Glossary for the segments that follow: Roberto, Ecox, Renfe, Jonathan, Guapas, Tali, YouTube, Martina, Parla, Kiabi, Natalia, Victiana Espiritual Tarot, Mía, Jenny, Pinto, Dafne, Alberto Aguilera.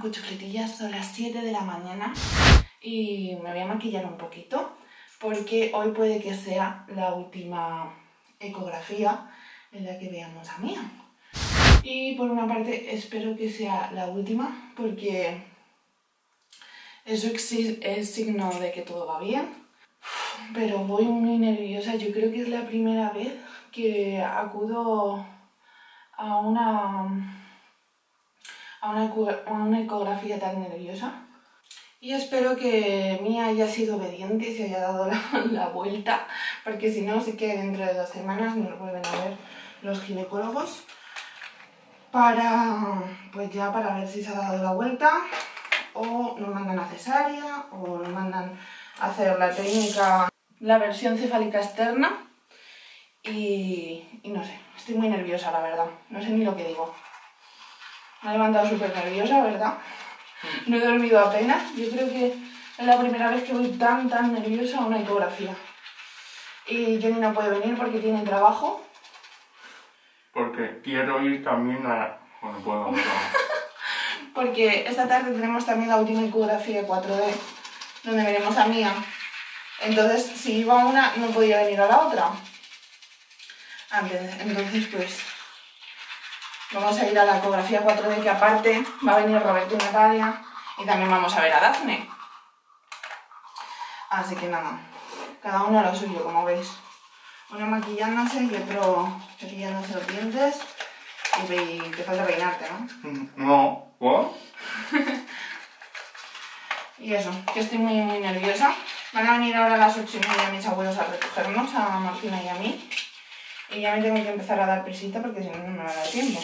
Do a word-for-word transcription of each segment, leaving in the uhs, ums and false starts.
Cuchufletillas, son las siete de la mañana y me voy a maquillar un poquito porque hoy puede que sea la última ecografía en la que veamos a Mía. Y por una parte espero que sea la última porque eso es signo de que todo va bien. Pero voy muy nerviosa, yo creo que es la primera vez que acudo a una... A una, a una ecografía tan nerviosa. Y espero que Mía haya sido obediente y se haya dado la, la vuelta, porque si no, sí que dentro de dos semanas nos vuelven a ver los ginecólogos para, pues ya para ver si se ha dado la vuelta o nos mandan a cesárea o nos mandan a hacer la técnica, la versión cefálica externa y, y no sé, estoy muy nerviosa la verdad, no sé ni lo que digo. Me he levantado súper nerviosa, ¿verdad? No he dormido apenas. Yo creo que es la primera vez que voy tan, tan nerviosa a una ecografía. Y Jenny no puede venir porque tiene trabajo. Porque quiero ir también a... Bueno, puedo hablar. Porque esta tarde tenemos también la última ecografía cuatro D, donde veremos a Mía. Entonces, si iba a una, no podía venir a la otra. Antes, entonces, pues... Vamos a ir a la ecografía cuatro D, que aparte va a venir Roberto y Natalia, y también vamos a ver a Dafne. Así que nada, cada uno a lo suyo, como veis. Uno maquillándose y otro cepillándose los dientes. Y te falta peinarte, ¿no? No, ¿what? Y eso, que estoy muy, muy nerviosa. Van a venir ahora a las ocho y media mis abuelos a recogernos, a Martina y a mí. Y ya me tengo que empezar a dar prisita porque si no, no me va a dar tiempo.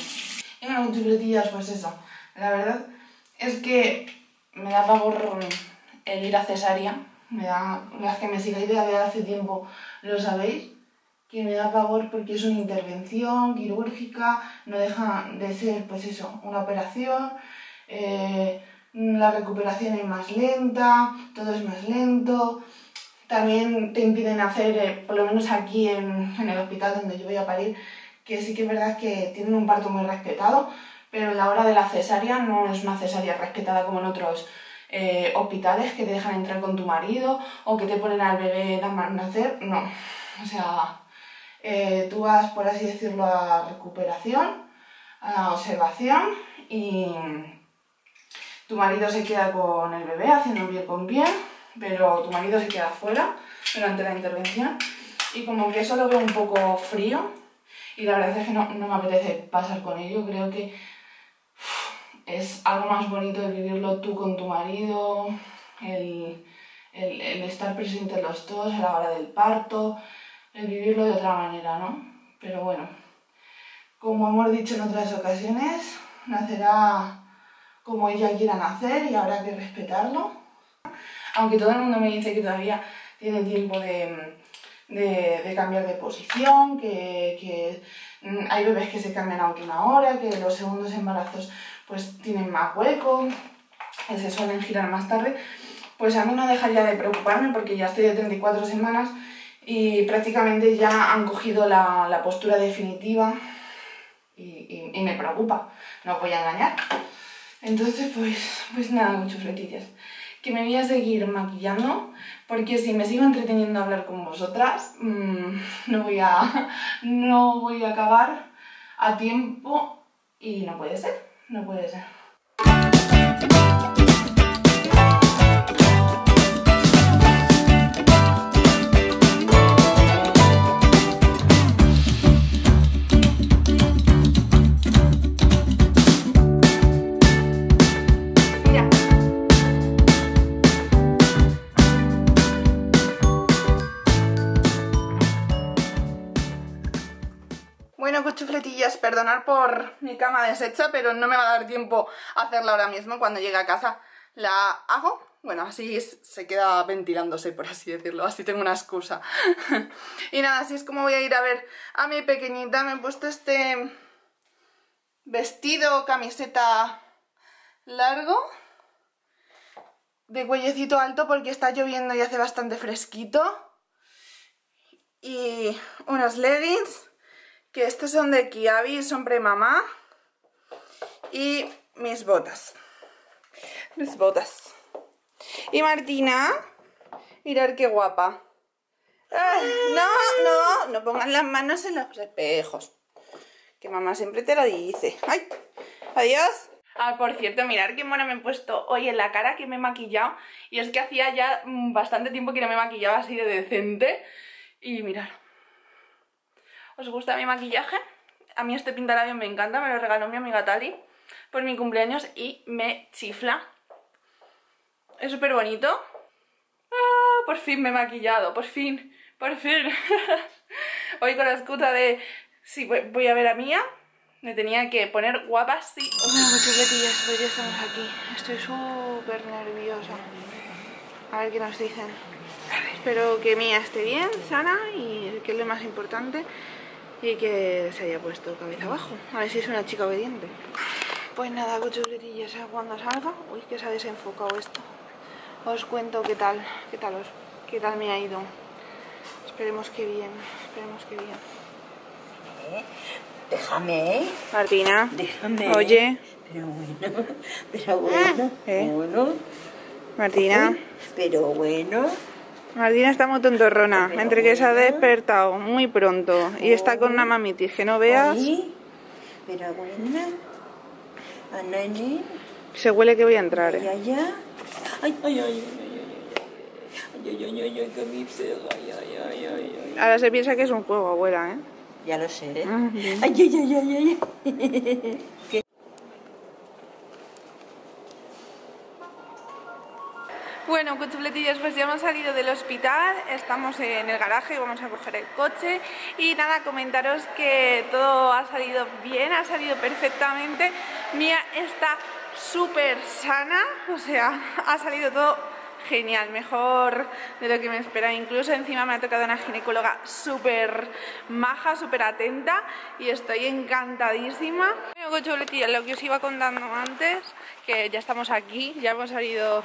Y bueno, cuchufletillas, pues eso. La verdad es que me da pavor el ir a cesárea. Me da... Las que me sigáis de hace tiempo lo sabéis. Que me da pavor porque es una intervención quirúrgica. No deja de ser, pues eso, una operación. Eh, la recuperación es más lenta. Todo es más lento. También te impiden hacer, eh, por lo menos aquí en, en el hospital donde yo voy a parir, que sí que es verdad que tienen un parto muy respetado, pero en la hora de la cesárea no es una cesárea respetada como en otros eh, hospitales, que te dejan entrar con tu marido o que te ponen al bebé nada más nacer, no. O sea, eh, tú vas, por así decirlo, a recuperación, a observación y tu marido se queda con el bebé haciendo bien con bien. Pero tu marido se queda fuera durante la intervención y como que eso lo veo un poco frío y la verdad es que no, no me apetece pasar con ello. Creo que es algo más bonito el vivirlo tú con tu marido, el, el, el estar presentes los dos a la hora del parto, el vivirlo de otra manera, ¿no? Pero bueno, como hemos dicho en otras ocasiones, nacerá como ella quiera nacer y habrá que respetarlo. Aunque todo el mundo me dice que todavía tiene tiempo de, de, de cambiar de posición, que, que hay bebés que se cambian a última hora, que los segundos embarazos pues tienen más hueco, que se suelen girar más tarde, pues a mí no dejaría de preocuparme porque ya estoy de treinta y cuatro semanas y prácticamente ya han cogido la, la postura definitiva y, y, y me preocupa, no os voy a engañar. Entonces pues, pues nada, muchos retillas. Que me voy a seguir maquillando, porque si me sigo entreteniendo a hablar con vosotras, mmm, no, voy a, no voy a acabar a tiempo y no puede ser, no puede ser. Chufletillas, perdonad por mi cama deshecha, pero no me va a dar tiempo a hacerla ahora mismo. Cuando llegue a casa la hago. Bueno, así se queda ventilándose, por así decirlo. Así tengo una excusa. Y nada, así es como voy a ir a ver a mi pequeñita. Me he puesto este vestido, camiseta largo, de cuellecito alto porque está lloviendo y hace bastante fresquito. Y unos leggings, que estos son de Kiabi, son pre-mamá, y mis botas. mis botas. Y Martina, mirad qué guapa. Ah, no, no, no pongas las manos en los espejos, que mamá siempre te lo dice. Ay, adiós. Ah, por cierto, mirad qué mona me he puesto hoy en la cara, que me he maquillado. Y es que hacía ya bastante tiempo que no me maquillaba así de decente. Y mirad, ¿os gusta mi maquillaje? A mí este pintalabios me encanta, me lo regaló mi amiga Tali por mi cumpleaños y me chifla. Es súper bonito. Ah, por fin me he maquillado, por fin, por fin. Hoy con la excusa de si sí, voy a ver a Mía, me tenía que poner guapas, sí. Hola, chuletillas, pues ya estamos aquí. Estoy súper nerviosa. A ver qué nos dicen. Espero que Mía esté bien, sana, y que es lo más importante, y que se haya puesto cabeza abajo. A ver si es una chica obediente. Pues nada, chuletillas, cuando salga... Uy, que se ha desenfocado esto. Os cuento qué tal, qué tal os... qué tal me ha ido. Esperemos que bien, esperemos que bien. ¿Eh? Déjame, ¿eh? Martina, déjame. Oye. Pero bueno, pero bueno, ¿eh? Bueno. Martina. Pero bueno. Martina está muy tontorrona. Pero entre bueno. Que se ha despertado muy pronto y oh. Está con una mamitis que no veas. Ay, pero bueno. Anani. Se huele que voy a entrar, ¿eh? Ay, ay, ay, ay, ay, ay, ay, ay, ay, ay. Ahora se piensa que es un juego, abuela, ¿eh? Ya lo sé, ¿eh? Ah, ay, ay, ay, ay, ay. ¿Qué? Bueno, cuchuletillas, pues ya hemos salido del hospital, estamos en el garaje, vamos a coger el coche. Y nada, comentaros que todo ha salido bien, ha salido perfectamente. Mía está súper sana, o sea, ha salido todo genial, mejor de lo que me esperaba. Incluso encima me ha tocado una ginecóloga súper maja, súper atenta, y estoy encantadísima. Lo que os iba contando antes, que ya estamos aquí, ya hemos salido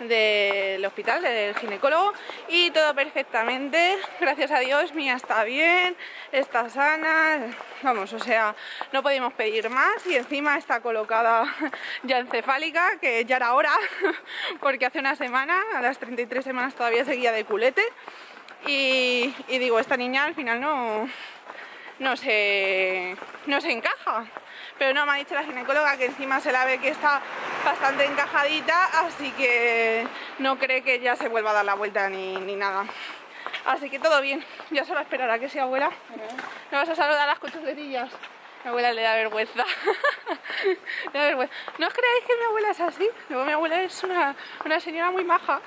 del hospital, del ginecólogo, y todo perfectamente, gracias a Dios. Mía está bien, está sana, vamos, o sea, no podemos pedir más. Y encima está colocada ya encefálica, que ya era hora, porque hace una semana, a las treinta y tres semanas, todavía seguía de culete. Y, y digo, esta niña al final no, no se, no se encaja. Pero no, me ha dicho la ginecóloga que encima se la ve que está bastante encajadita, así que no cree que ya se vuelva a dar la vuelta ni, ni nada. Así que todo bien, ya solo esperará que sea abuela. ¿Me vas a saludar las cuchuletillas? Mi abuela le da vergüenza. Le da vergüenza. ¿No os creáis que mi abuela es así? Luego mi abuela es una, una señora muy maja.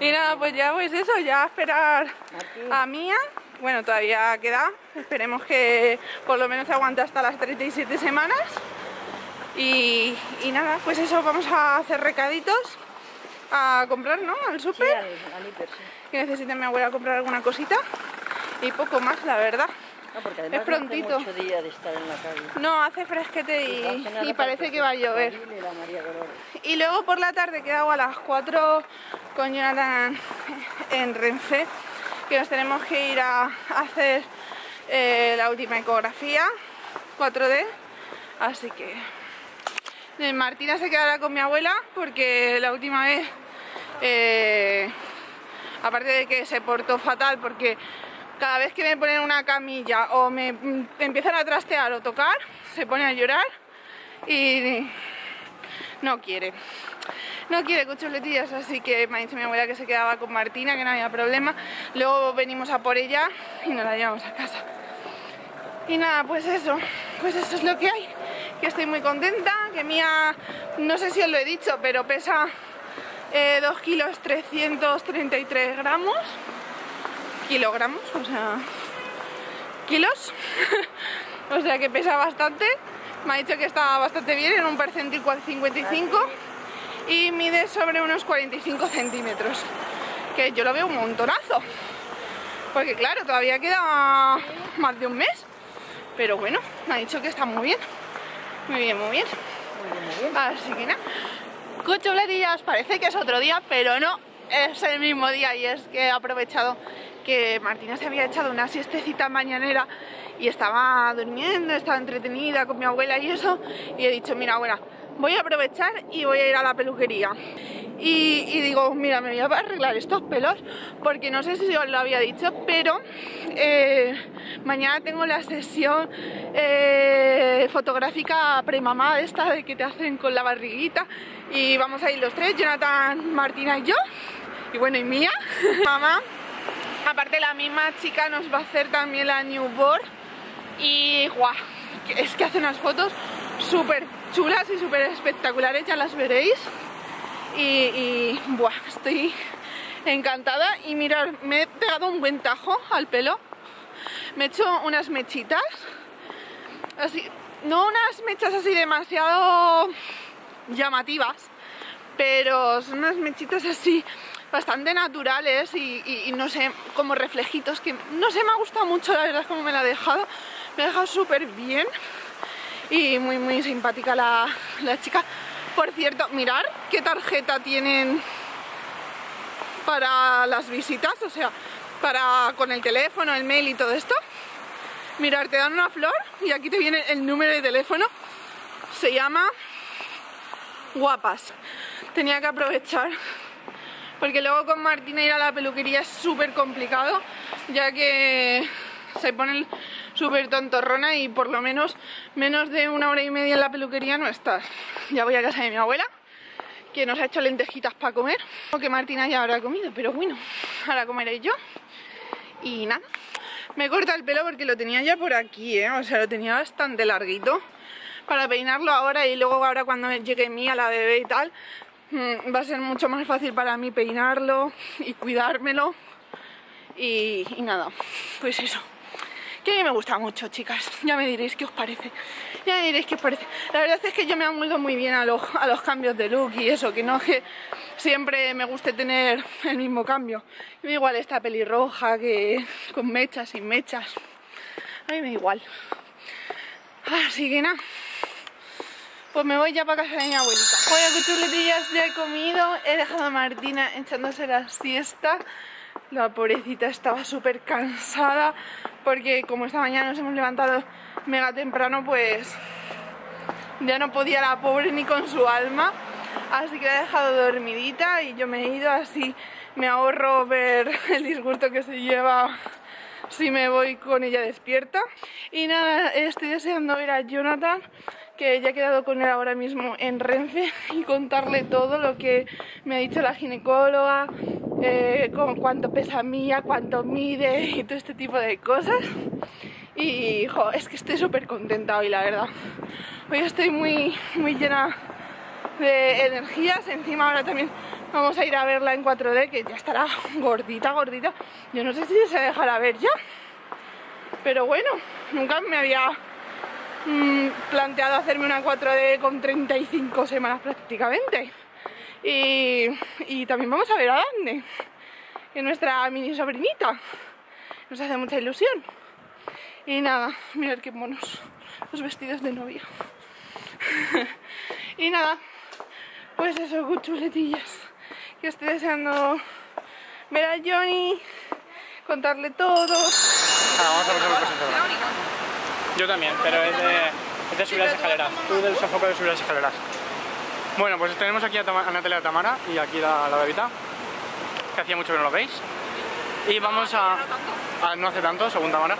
Y nada, pues ya pues eso, ya a esperar a Mía. Bueno, todavía queda, esperemos que por lo menos aguante hasta las treinta y siete semanas. Y, y nada, pues eso, vamos a hacer recaditos, a comprar, ¿no? Al súper. Sí, sí. Que necesita mi abuela comprar alguna cosita y poco más, la verdad. No, porque además es prontito. No hace mucho día de estar en la calle. No, hace fresquete y, y, y parece que va a llover. Y, y luego por la tarde he quedado a las cuatro con Jonathan en Renfe, que nos tenemos que ir a hacer eh, la última ecografía cuatro D, así que Martina se quedará con mi abuela, porque la última vez eh, aparte de que se portó fatal, porque cada vez que me ponen una camilla o me empiezan a trastear o tocar, se pone a llorar y no quiere. No quiere cuchuletillas, así que me ha dicho mi abuela que se quedaba con Martina, que no había problema. Luego venimos a por ella y nos la llevamos a casa. Y nada, pues eso, pues eso es lo que hay. Que estoy muy contenta, que Mía, no sé si os lo he dicho, pero pesa eh, dos kilos trescientos treinta y tres gramos. Kilogramos, o sea, kilos. O sea que pesa bastante. Me ha dicho que está bastante bien, en un percentil cincuenta y cinco. Y mide sobre unos cuarenta y cinco centímetros, que yo lo veo un montonazo, porque claro, todavía queda más de un mes, pero bueno, me ha dicho que está muy bien, muy bien, muy bien, muy bien, muy bien. Así que nada, cuchuletillas, parece que es otro día, pero no, es el mismo día, y es que he aprovechado que Martina se había echado una siestecita mañanera y estaba durmiendo, estaba entretenida con mi abuela y eso, y he dicho, mira abuela, voy a aprovechar y voy a ir a la peluquería. Y, y digo, mira, me voy a arreglar estos pelos, porque no sé si os lo había dicho, pero eh, mañana tengo la sesión eh, fotográfica premamá, esta de que te hacen con la barriguita, y vamos a ir los tres, Jonathan, Martina y yo, y bueno, y Mía. Mamá, aparte la misma chica nos va a hacer también la newborn, y guau, es que hace unas fotos súper chulas y súper espectaculares, ya las veréis. Y, y buah, estoy encantada. Y mirad, me he pegado un buen tajo al pelo. Me he hecho unas mechitas así, no unas mechas así demasiado llamativas, pero son unas mechitas así bastante naturales y, y, y no sé, como reflejitos, que no sé, me ha gustado mucho la verdad como me la ha dejado. Me ha dejado súper bien y muy muy simpática la, la chica. Por cierto, mirad qué tarjeta tienen para las visitas, o sea, para con el teléfono, el mail y todo esto. Mirad, te dan una flor y aquí te viene el número de teléfono. Se llama Guapas. Tenía que aprovechar, porque luego con Martina ir a la peluquería es súper complicado, ya que se ponen súper tontorrona y por lo menos menos de una hora y media en la peluquería no estás. Ya voy a casa de mi abuela, que nos ha hecho lentejitas para comer, aunque Martina ya habrá comido, pero bueno, ahora comeré yo. Y nada, me corta el pelo porque lo tenía ya por aquí, ¿eh? O sea, lo tenía bastante larguito para peinarlo ahora, y luego ahora cuando llegue Mía, la bebé y tal, va a ser mucho más fácil para mí peinarlo y cuidármelo. Y, y nada, pues eso, que a mí me gusta mucho, chicas. Ya me diréis qué os parece. Ya me diréis qué os parece. La verdad es que yo me amoldo muy bien a los, a los cambios de look y eso, que no es que siempre me guste tener el mismo cambio. Me da igual esta pelirroja, que con mechas, sin mechas. A mí me da igual. Así que nada, pues me voy ya para casa de mi abuelita. Oye, qué chuletillas, ya he comido. He dejado a Martina echándose la siesta. La pobrecita estaba súper cansada, porque como esta mañana nos hemos levantado mega temprano, pues ya no podía la pobre ni con su alma. Así que la he dejado dormidita y yo me he ido, así me ahorro ver el disgusto que se lleva si me voy con ella despierta. Y nada, estoy deseando ver a Jonathan, que ya he quedado con él ahora mismo en Renfe, y contarle todo lo que me ha dicho la ginecóloga, eh, con cuánto pesa Mía, cuánto mide y todo este tipo de cosas. Y jo, es que estoy súper contenta hoy, la verdad. Hoy estoy muy, muy llena de energías. Encima ahora también vamos a ir a verla en cuatro D, que ya estará gordita, gordita. Yo no sé si se dejará ver ya, pero bueno, nunca me había planteado hacerme una cuatro D con treinta y cinco semanas prácticamente. Y, y también vamos a ver a Dafne, que es nuestra mini sobrinita, nos hace mucha ilusión. Y nada, mirad qué monos los vestidos de novia. Y nada, pues eso, chuletillas, que estoy deseando ver a Johnny, contarle todo. Ahora vamos a ver la presentación. Yo también, pero es de, es de subir las escaleras. Tú del sofoco de subir las escaleras. Bueno, pues tenemos aquí a, Tama, a Natalia, a Tamara y aquí a la bebita, que hacía mucho que no lo veis. Y vamos a... a no hace tanto, según Tamara.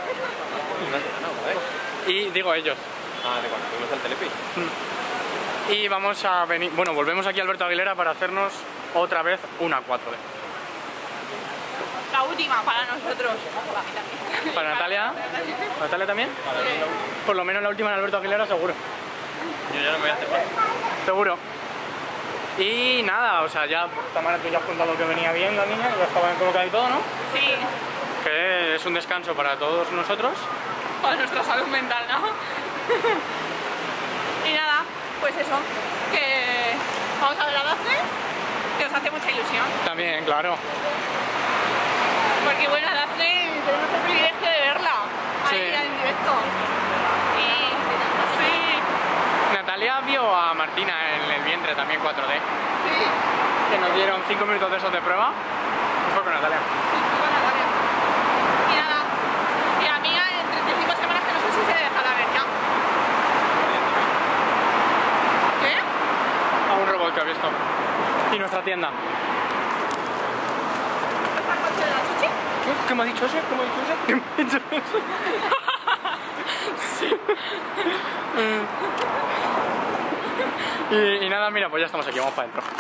Y digo ellos. Ah, de cuando fuimos al telepi. Y vamos a venir... Bueno, volvemos aquí a Alberto Aguilera para hacernos otra vez una cuatro D. La última para nosotros. Para Natalia. ¿Natalia también? Por lo menos la última en Alberto Aguilera, seguro. Yo ya no me voy a hacer mal. Seguro. Y nada, o sea, ya Tamara, tú ya has contado que venía bien la niña, que estaba bien colocada y todo, ¿no? Sí. Que es un descanso para todos nosotros. Para nuestra salud mental, ¿no? Y nada, pues eso, que vamos a ver a Dafne, que os hace mucha ilusión. También, claro. Porque bueno, a Dafne tenemos el privilegio de verla, sí, ahí en directo. Y... sí. Natalia vio a Martina en el vientre también cuatro D. Sí. Que nos dieron cinco minutos de esos de prueba. Fue con Natalia. Sí, fue con Natalia. Sí, nuestra tienda. ¿Qué me ha dicho eso? ¿Qué me ha dicho eso? ¿Qué me ha dicho eso? Sí. y, y nada, mira, pues ya estamos aquí, vamos para adentro.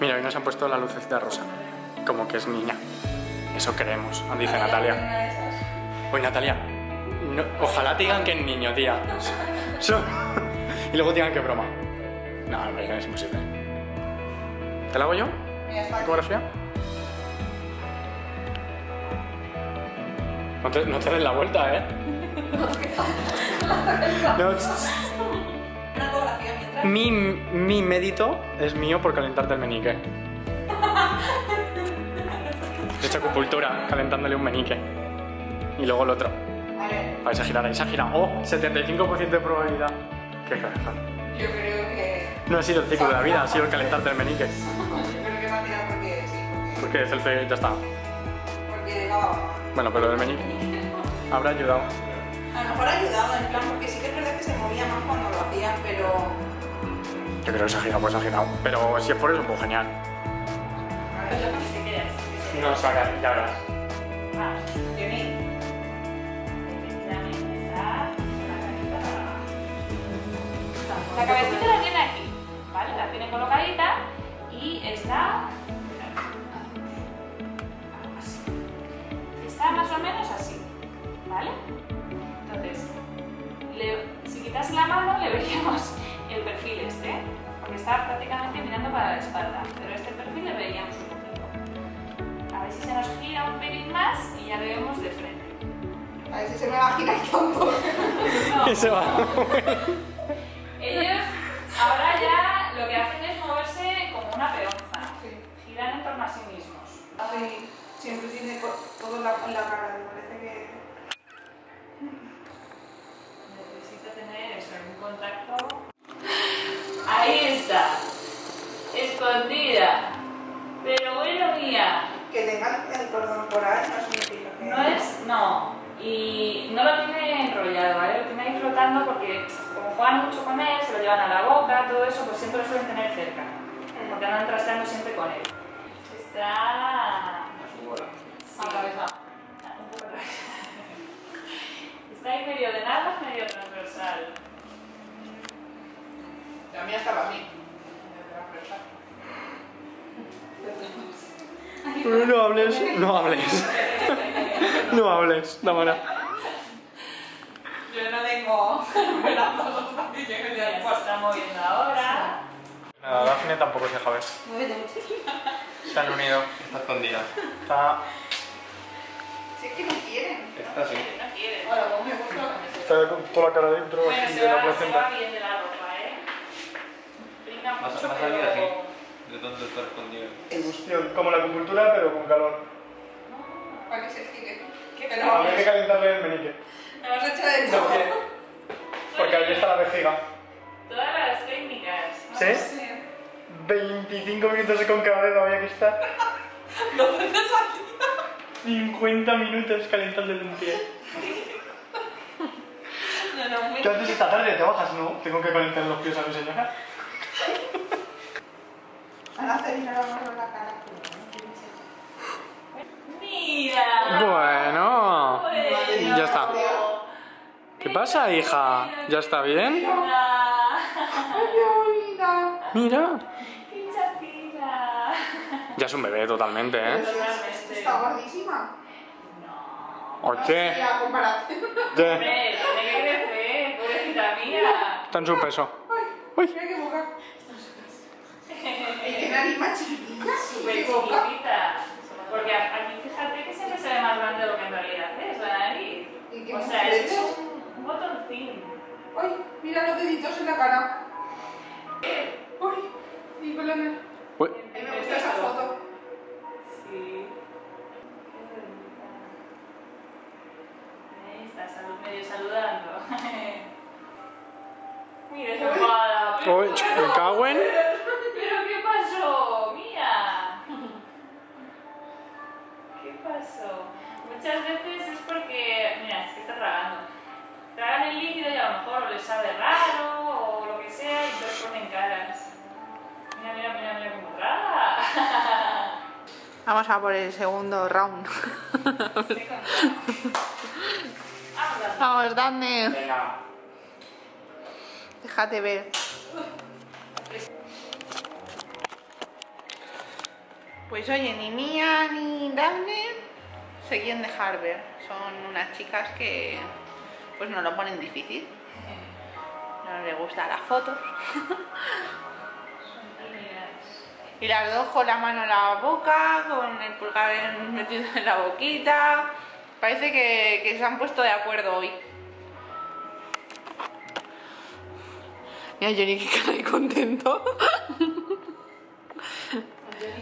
Mira, hoy nos han puesto la lucecita rosa, como que es niña. Eso creemos, dice Natalia. Oye, Natalia, no, ojalá te digan que es niño, tía. Y luego te digan que es broma. No, no, es imposible. ¿Te la hago yo? ¿La ecografía? No te, no te des la vuelta, ¿eh? No, Mi, mi médito es mío por calentarte el menique. He hecho acupuntura calentándole un menique. Y luego el otro. Vale. Vais a girar, vais a girar. ¡Oh! setenta y cinco por ciento de probabilidad. ¡Qué cabeza! Yo creo que... No ha sido el ciclo de la vida, ha sido el calentarte el menique. Yo creo que va a tirar porque sí. Porque, porque es el feo y ya está. Porque no... Bueno, pero el menique habrá ayudado. A lo mejor ha ayudado, en plan, porque sí que es verdad que se movía más cuando lo hacían, pero... Yo creo que se ha girado, pues se ha girado. Pero si es por eso, pues genial. No, saca, ya verás. Ah, Jenny. Efectivamente está la cabecita. La cabecita la tiene aquí, ¿vale? La tiene colocadita y está... Así. Está más o menos así, ¿vale? Entonces, le... si quitas la mano le veríamos... el perfil este, porque está prácticamente mirando para la espalda, pero este perfil le veíamos un poquito. A ver si se nos gira un pelín más y ya lo vemos de frente. A ver si se me va a girar el tonto. No. Se va. Ellos ahora ya lo que hacen es moverse como una peonza, sí. Giran en torno a sí mismos. Ay, siempre tiene todo en la, la cara, me parece que... Necesito tener eso, algún contacto. Ahí está, escondida. Pero bueno, Mía. Que tenga el cordón por ahí no significa que... No es, no. Y no lo tiene enrollado, ¿vale? Lo tiene ahí flotando porque como juegan mucho con él, se lo llevan a la boca, todo eso, pues siempre lo suelen tener cerca. Porque andan trasteando siempre con él. Está... Sí. A la cabeza. Un poco raro. Está ahí medio de nada, medio transversal. La mía estaba así. No hables, no hables. No hables, Tamara. Yo no tengo brazos para que llegue el día. Se está moviendo ahora. Nada, Dafne tampoco se deja ver. Se han unido, está escondida. Está... Si es que no quieren. Está así. No quieren. Bueno, pues me gusta. Está con toda la cara dentro. Bueno, se va bien de la ropa. Más, más salir así, de dónde está escondido. Combustión, como la acupuntura, pero con calor. No, para que se estire. No, habría que calentarle el menique. Me lo has hecho de todo. Porque ahí está la vejiga. Todas las técnicas. No ¿sí? Sé. veinticinco minutos de concavado había que estar. ¿Dónde te salía? cincuenta minutos calentándole un pie. No, no, muy... ¿Qué haces esta tarde? ¿Te bajas? No, tengo que calentar los pies a mi señora. Ahora se vino la mano en la cara. ¡Mira! Bueno, bueno. Ya está. ¿Qué pasa, hija? ¿Ya está bien? ¡Mira! ¡Qué bonita! ¡Mira! ¡Qué chatita! Ya es un bebé totalmente, ¿eh? Totalmente. Está gordísima. No. ¿O qué? ¿Qué? Hombre, tiene que crecer, pobrecita mía. Está en su peso. ¡Uy! Mira qué boca. Es que nariz más chiquitita. Súper chiquitita. Porque aquí fíjate que siempre se ve más grande de lo que en realidad es la nariz. O sea, esto es un botoncín. ¡Uy! Mira los deditos en la cara. ¡Uy! Y con la nariz. ¡Uy! A mí me gusta esa foto. Mira, esa jugada. Uy, me cago en. ¿Pero qué pasó? Mira. ¿Qué pasó? Muchas veces es porque. Mira, es que está tragando. Tragan el líquido y a lo mejor les sabe raro o lo que sea y entonces ponen caras. Mira, mira, mira, mira cómo traga. Vamos a por el segundo round. Vamos, Dafne. Venga. Déjate ver. Pues oye, ni Mía ni Dafne se quieren dejar ver. Son unas chicas que pues nos lo ponen difícil. No les gustan las fotos. Y las dos con la mano en la boca, con el pulgar metido en la boquita. Parece que, que se han puesto de acuerdo hoy. Mira Jenny, que cara de contento.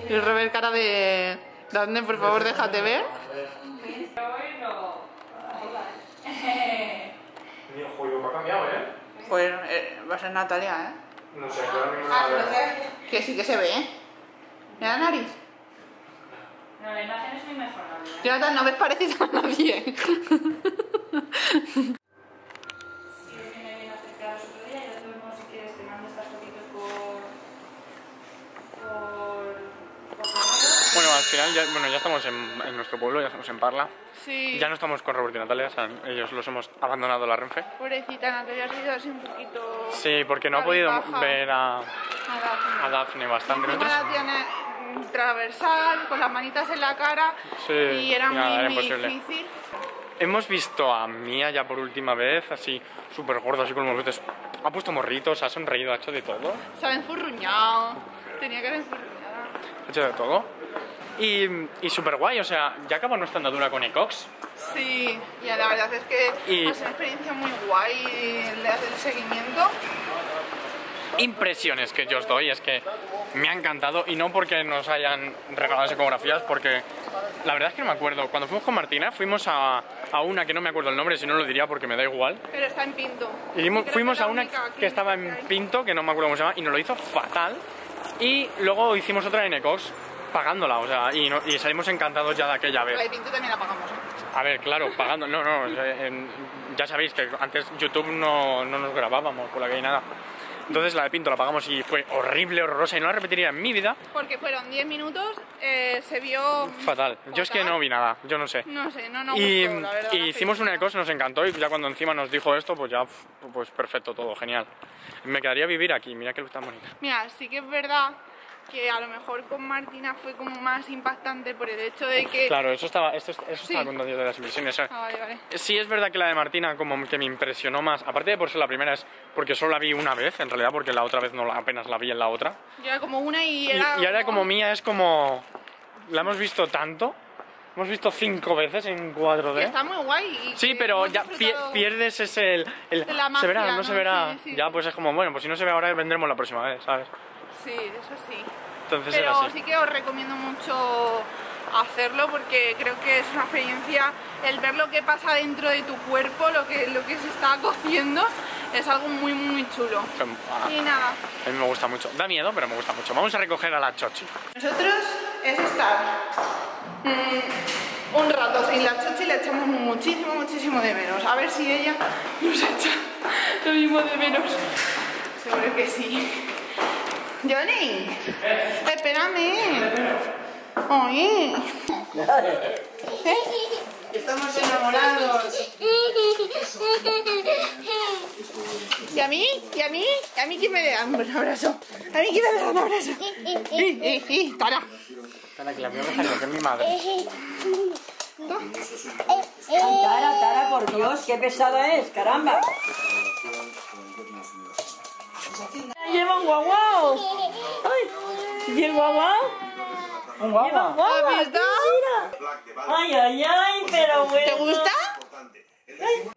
Y Robert, cara de... Dafne, por favor, déjate ver. Bueno. Mi juego ha cambiado, ¿eh? Pues eh, va a ser Natalia, ¿eh? No sé, claro, no ah, no sé. Que sí que se ve, ¿eh? Mira la nariz. No, la imagen es muy mejorable. ¿Eh? Jonathan, no ves parecido a nadie. Sí, yo me vine a acercar los otro día y ya tuvimos, si quieres, te mando estas fotitos por... por... por... Bueno, al final, ya, bueno, ya estamos en, en nuestro pueblo, ya estamos en Parla. Sí. Ya no estamos con Roberto y Natalia, o sea, ellos los hemos abandonado la Renfe. Pobrecita, Natalia ha sido así un poquito... Sí, porque no ha podido baja. ver a... A Dafne. A Dafne bastante. Traversal, con las manitas en la cara, sí, y era nada, muy, era muy difícil. Hemos visto a Mía ya por última vez, así súper gorda, así con los botes. Ha puesto morritos, ha sonreído, ha hecho de todo. Se ha enfurruñado, tenía que haber enfurruñado. Ha hecho de todo. Y, y súper guay, o sea, ya acabó nuestra andadura con Ecox. Sí, y la verdad es que y... es una experiencia muy guay, le hace el seguimiento. Impresiones que yo os doy es que me ha encantado, y no porque nos hayan regalado las ecografías, porque la verdad es que no me acuerdo. Cuando fuimos con Martina fuimos a, a una que no me acuerdo el nombre, si no lo diría porque me da igual. Pero está en Pinto. Y dimos, fuimos a una que estaba en Pinto, que no me acuerdo cómo se llama, y nos lo hizo fatal. Y luego hicimos otra en Ecox pagándola, o sea, y, no, y salimos encantados ya de aquella vez. La de Pinto también la pagamos. A ver, claro, pagando, no, no, ya sabéis que antes YouTube no, no nos grabábamos, por la que hay nada. Entonces la de Pinto la pagamos y fue horrible, horrorosa, y no la repetiría en mi vida. Porque fueron diez minutos, eh, se vio... Fatal. Fatal. Yo es que no vi nada, yo no sé. No sé, no, no. Y, gustó, la verdad, y hicimos una cosa, nos encantó, y ya cuando encima nos dijo esto, pues ya, pues perfecto todo, genial. Me quedaría vivir aquí, mira qué luz tan bonita. Mira, sí que es verdad que a lo mejor con Martina fue como más impactante por el hecho de que... Claro, eso estaba, esto, eso sí. estaba contando de las impresiones. Ah, vale, vale. Sí, es verdad que la de Martina como que me impresionó más. Aparte de por ser la primera, es porque solo la vi una vez, en realidad, porque la otra vez no la, apenas la vi en la otra. Yo era como una y era... Y, y ahora como Mía es como... La hemos visto tanto, hemos visto cinco veces en cuatro D. Y está muy guay. Y sí, pero ya disfrutado... pierdes ese... El, el, la magia, ¿se verá? ¿No, no se verá? Sí, sí. Ya, pues es como, bueno, pues si no se ve ahora, vendremos la próxima vez, ¿sabes? Sí, eso sí. Entonces pero sí que os recomiendo mucho hacerlo porque creo que es una experiencia, el ver lo que pasa dentro de tu cuerpo, lo que, lo que se está cociendo, es algo muy muy chulo. Ah, y nada. A mí me gusta mucho, da miedo pero me gusta mucho. Vamos a recoger a la Chochi. Nosotros es estar mmm, un rato sin la Chochi, la echamos muchísimo, muchísimo de menos. A ver si ella nos echa lo mismo de menos. Seguro que sí. Johnny, eh. espérame. Oye. ¿Eh? Estamos enamorados. ¿Y a mí? ¿Y a mí? ¿Y a mí quién me da un abrazo? ¿A mí quién me da un abrazo? ¡Eh, eh, eh! ¡Tara! Tara, que la mía me que es mi madre. Tara, Tara, por Dios, qué pesada es, caramba. Lleva un guaguao. Ay, ¿y el guaguao? Un guaguao. ¿Has visto? Ay, ay, ay, pero bueno. ¿Te gusta? Ay.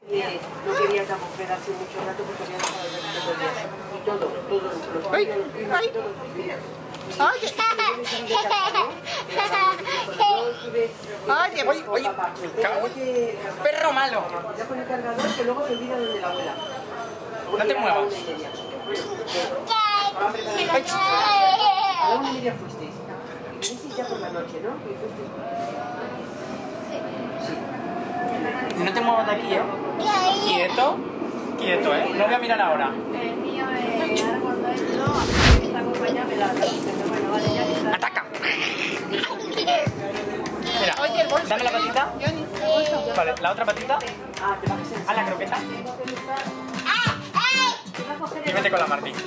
No quería que hacemos mucho rato porque había dejado de ver todo, todo, todo. Ay, ay. Oye, oye, oye, oye, oye, perro malo. Ya con el cargador que luego se olvida donde la abuela. No te muevas. ¿A dónde ya fuisteis? Fuisteis ya por la noche, ¿no? Sí. No te muevas de aquí, ¿eh? Quieto. Quieto, ¿eh? No voy a mirar ahora. El mío es árbol de esto. Esta compañía me la da. Bueno, vale, ya está. ¡Ataca! Mira, dame la patita. Vale, la otra patita. A la croqueta. Y vete con la Martina.